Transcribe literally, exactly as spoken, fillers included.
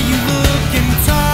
You look and talk.